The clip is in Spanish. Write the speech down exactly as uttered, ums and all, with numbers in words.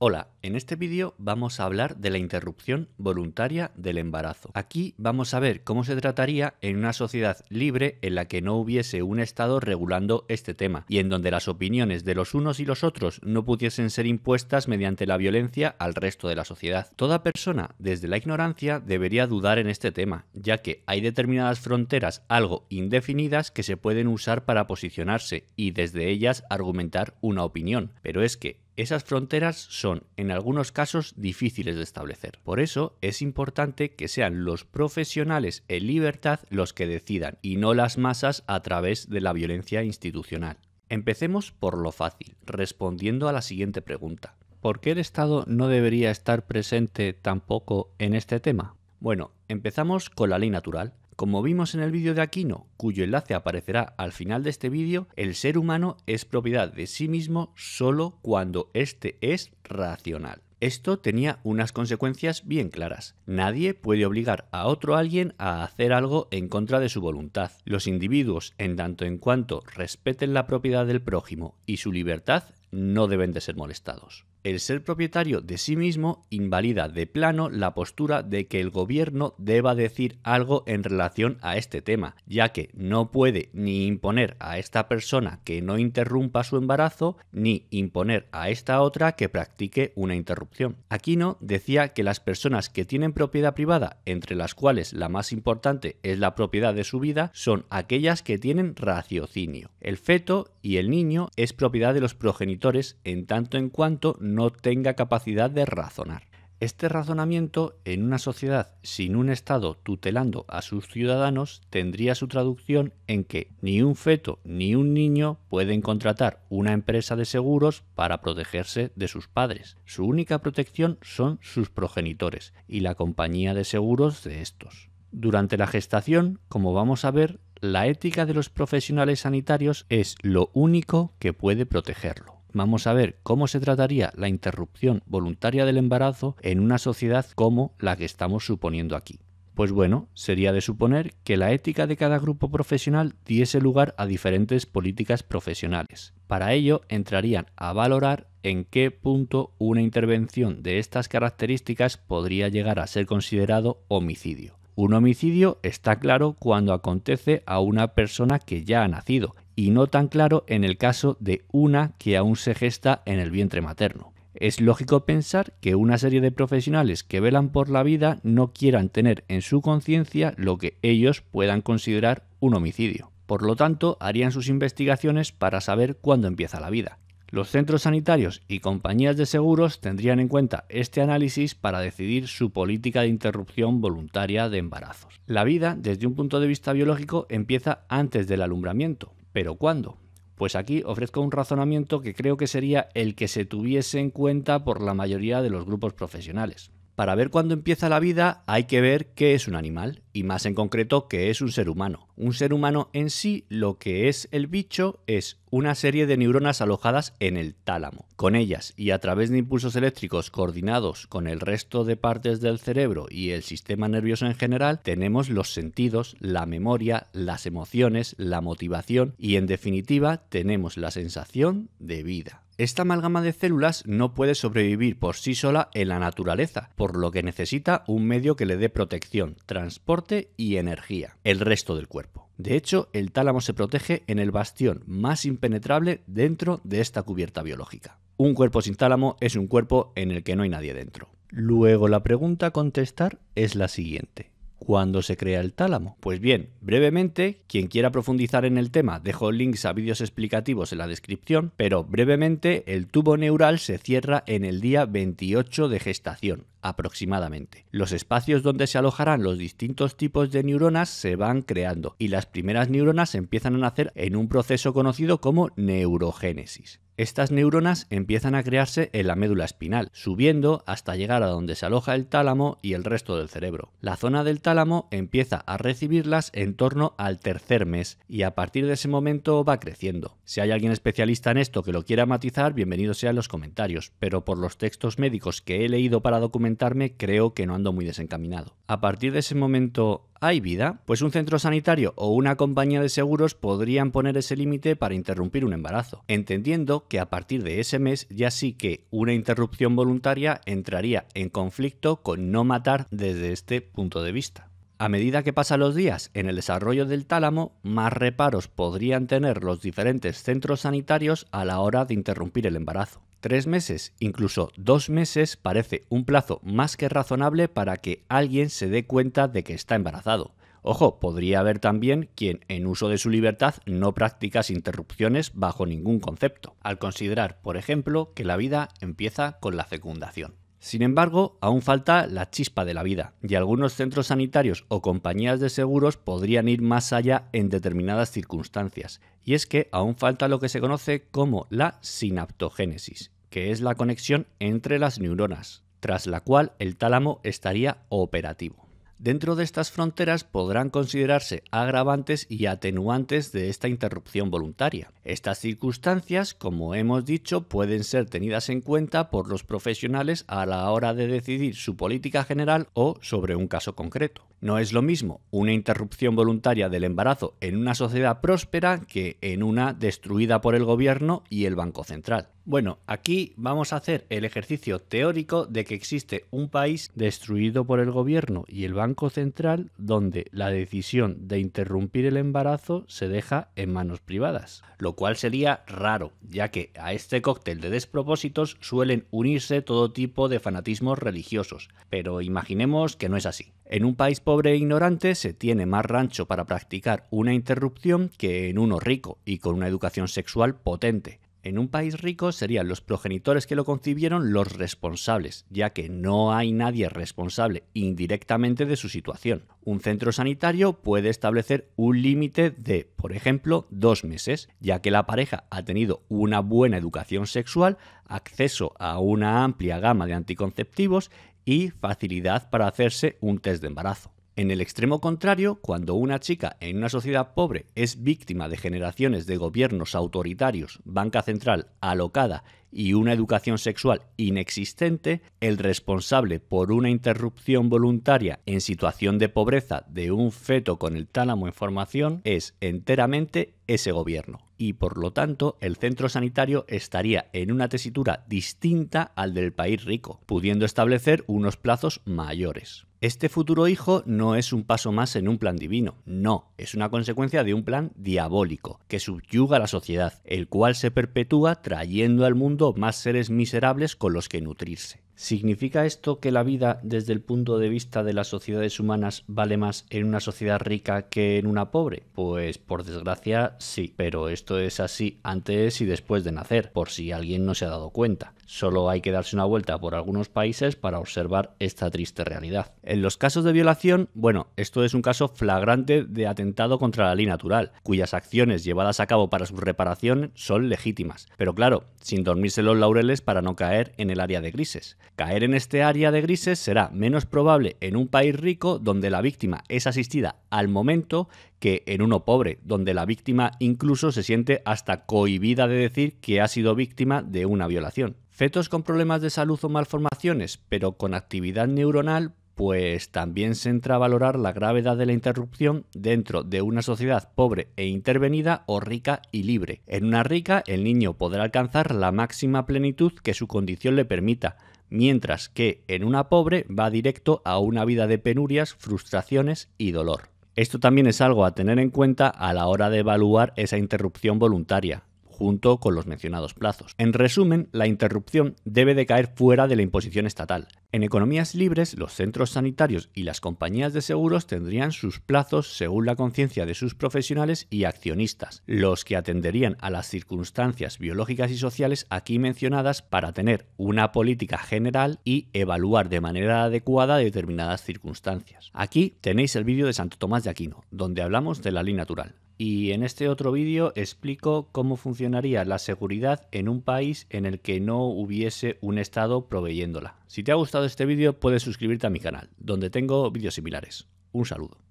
Hola, en este vídeo vamos a hablar de la interrupción voluntaria del embarazo. Aquí vamos a ver cómo se trataría en una sociedad libre en la que no hubiese un Estado regulando este tema y en donde las opiniones de los unos y los otros no pudiesen ser impuestas mediante la violencia al resto de la sociedad. Toda persona, desde la ignorancia, debería dudar en este tema, ya que hay determinadas fronteras algo indefinidas que se pueden usar para posicionarse y desde ellas argumentar una opinión. Pero es que esas fronteras son, en algunos casos, difíciles de establecer. Por eso, es importante que sean los profesionales en libertad los que decidan, y no las masas a través de la violencia institucional. Empecemos por lo fácil, respondiendo a la siguiente pregunta. ¿Por qué el Estado no debería estar presente tampoco en este tema? Bueno, empezamos con la ley natural. Como vimos en el vídeo de Aquino, cuyo enlace aparecerá al final de este vídeo, el ser humano es propiedad de sí mismo solo cuando éste es racional. Esto tenía unas consecuencias bien claras. Nadie puede obligar a otro alguien a hacer algo en contra de su voluntad. Los individuos, en tanto en cuanto respeten la propiedad del prójimo y su libertad, no deben de ser molestados. El ser propietario de sí mismo invalida de plano la postura de que el gobierno deba decir algo en relación a este tema, ya que no puede ni imponer a esta persona que no interrumpa su embarazo, ni imponer a esta otra que practique una interrupción. Aquino decía que las personas que tienen propiedad privada, entre las cuales la más importante es la propiedad de su vida, son aquellas que tienen raciocinio. El feto y el niño es propiedad de los progenitores en tanto en cuanto no tenga capacidad de razonar. Este razonamiento, en una sociedad sin un Estado tutelando a sus ciudadanos, tendría su traducción en que ni un feto ni un niño pueden contratar una empresa de seguros para protegerse de sus padres. Su única protección son sus progenitores y la compañía de seguros de estos. Durante la gestación, como vamos a ver, la ética de los profesionales sanitarios es lo único que puede protegerlo. Vamos a ver cómo se trataría la interrupción voluntaria del embarazo en una sociedad como la que estamos suponiendo aquí. Pues bueno, sería de suponer que la ética de cada grupo profesional diese lugar a diferentes políticas profesionales. Para ello, entrarían a valorar en qué punto una intervención de estas características podría llegar a ser considerado homicidio. Un homicidio está claro cuando acontece a una persona que ya ha nacido, y no tan claro en el caso de una que aún se gesta en el vientre materno. Es lógico pensar que una serie de profesionales que velan por la vida no quieran tener en su conciencia lo que ellos puedan considerar un homicidio. Por lo tanto, harían sus investigaciones para saber cuándo empieza la vida. Los centros sanitarios y compañías de seguros tendrían en cuenta este análisis para decidir su política de interrupción voluntaria de embarazos. La vida, desde un punto de vista biológico, empieza antes del alumbramiento. ¿Pero cuándo? Pues aquí ofrezco un razonamiento que creo que sería el que se tuviese en cuenta por la mayoría de los grupos profesionales. Para ver cuándo empieza la vida hay que ver qué es un animal, y más en concreto qué es un ser humano. Un ser humano en sí, lo que es el bicho, es una serie de neuronas alojadas en el tálamo. Con ellas y a través de impulsos eléctricos coordinados con el resto de partes del cerebro y el sistema nervioso en general, tenemos los sentidos, la memoria, las emociones, la motivación y, en definitiva, tenemos la sensación de vida. Esta amalgama de células no puede sobrevivir por sí sola en la naturaleza, por lo que necesita un medio que le dé protección, transporte y energía, el resto del cuerpo. De hecho, el tálamo se protege en el bastión más impenetrable dentro de esta cubierta biológica. Un cuerpo sin tálamo es un cuerpo en el que no hay nadie dentro. Luego, la pregunta a contestar es la siguiente. ¿Cuándo se crea el tálamo? Pues bien, brevemente, quien quiera profundizar en el tema, dejo links a vídeos explicativos en la descripción, pero brevemente el tubo neural se cierra en el día veintiocho de gestación, aproximadamente. Los espacios donde se alojarán los distintos tipos de neuronas se van creando y las primeras neuronas empiezan a nacer en un proceso conocido como neurogénesis. Estas neuronas empiezan a crearse en la médula espinal, subiendo hasta llegar a donde se aloja el tálamo y el resto del cerebro. La zona del tálamo empieza a recibirlas en torno al tercer mes y a partir de ese momento va creciendo. Si hay alguien especialista en esto que lo quiera matizar, bienvenido sea en los comentarios, pero por los textos médicos que he leído para documentarme creo que no ando muy desencaminado. A partir de ese momento ¿hay vida? Pues un centro sanitario o una compañía de seguros podrían poner ese límite para interrumpir un embarazo, entendiendo que a partir de ese mes ya sí que una interrupción voluntaria entraría en conflicto con no matar desde este punto de vista. A medida que pasan los días en el desarrollo del tálamo, más reparos podrían tener los diferentes centros sanitarios a la hora de interrumpir el embarazo. Tres meses, incluso dos meses, parece un plazo más que razonable para que alguien se dé cuenta de que está embarazado. Ojo, podría haber también quien, en uso de su libertad, no practica interrupciones bajo ningún concepto, al considerar, por ejemplo, que la vida empieza con la fecundación. Sin embargo, aún falta la chispa de la vida, y algunos centros sanitarios o compañías de seguros podrían ir más allá en determinadas circunstancias, y es que aún falta lo que se conoce como la sinaptogénesis, que es la conexión entre las neuronas, tras la cual el tálamo estaría operativo. Dentro de estas fronteras podrán considerarse agravantes y atenuantes de esta interrupción voluntaria. Estas circunstancias, como hemos dicho, pueden ser tenidas en cuenta por los profesionales a la hora de decidir su política general o sobre un caso concreto. No es lo mismo una interrupción voluntaria del embarazo en una sociedad próspera que en una destruida por el gobierno y el Banco Central. Bueno, aquí vamos a hacer el ejercicio teórico de que existe un país destruido por el gobierno y el Banco Central donde la decisión de interrumpir el embarazo se deja en manos privadas, lo cual sería raro, ya que a este cóctel de despropósitos suelen unirse todo tipo de fanatismos religiosos, pero imaginemos que no es así. En un país pobre e ignorante se tiene más rancho para practicar una interrupción que en uno rico y con una educación sexual potente. En un país rico serían los progenitores que lo concibieron los responsables, ya que no hay nadie responsable indirectamente de su situación. Un centro sanitario puede establecer un límite de, por ejemplo, dos meses, ya que la pareja ha tenido una buena educación sexual, acceso a una amplia gama de anticonceptivos y facilidad para hacerse un test de embarazo. En el extremo contrario, cuando una chica en una sociedad pobre es víctima de generaciones de gobiernos autoritarios, banca central alocada y una educación sexual inexistente, el responsable por una interrupción voluntaria en situación de pobreza de un feto con el tálamo en formación es enteramente ese gobierno. Y por lo tanto el centro sanitario estaría en una tesitura distinta al del país rico, pudiendo establecer unos plazos mayores. Este futuro hijo no es un paso más en un plan divino, no, es una consecuencia de un plan diabólico que subyuga a la sociedad, el cual se perpetúa trayendo al mundo más seres miserables con los que nutrirse. ¿Significa esto que la vida desde el punto de vista de las sociedades humanas vale más en una sociedad rica que en una pobre? Pues por desgracia sí, pero esto es así antes y después de nacer, por si alguien no se ha dado cuenta. Solo hay que darse una vuelta por algunos países para observar esta triste realidad. En los casos de violación, bueno, esto es un caso flagrante de atentado contra la ley natural, cuyas acciones llevadas a cabo para su reparación son legítimas, pero claro, sin dormirse los laureles para no caer en el área de grises. Caer en este área de grises será menos probable en un país rico donde la víctima es asistida al momento que en uno pobre, donde la víctima incluso se siente hasta cohibida de decir que ha sido víctima de una violación. Fetos con problemas de salud o malformaciones, pero con actividad neuronal, pues también se entra a valorar la gravedad de la interrupción dentro de una sociedad pobre e intervenida o rica y libre. En una rica, el niño podrá alcanzar la máxima plenitud que su condición le permita, mientras que en una pobre va directo a una vida de penurias, frustraciones y dolor. Esto también es algo a tener en cuenta a la hora de evaluar esa interrupción voluntaria, junto con los mencionados plazos. En resumen, la interrupción debe de caer fuera de la imposición estatal. En economías libres, los centros sanitarios y las compañías de seguros tendrían sus plazos según la conciencia de sus profesionales y accionistas, los que atenderían a las circunstancias biológicas y sociales aquí mencionadas para tener una política general y evaluar de manera adecuada determinadas circunstancias. Aquí tenéis el vídeo de Santo Tomás de Aquino, donde hablamos de la ley natural. Y en este otro vídeo explico cómo funcionaría la seguridad en un país en el que no hubiese un Estado proveyéndola. Si te ha gustado este vídeo, puedes suscribirte a mi canal, donde tengo vídeos similares. Un saludo.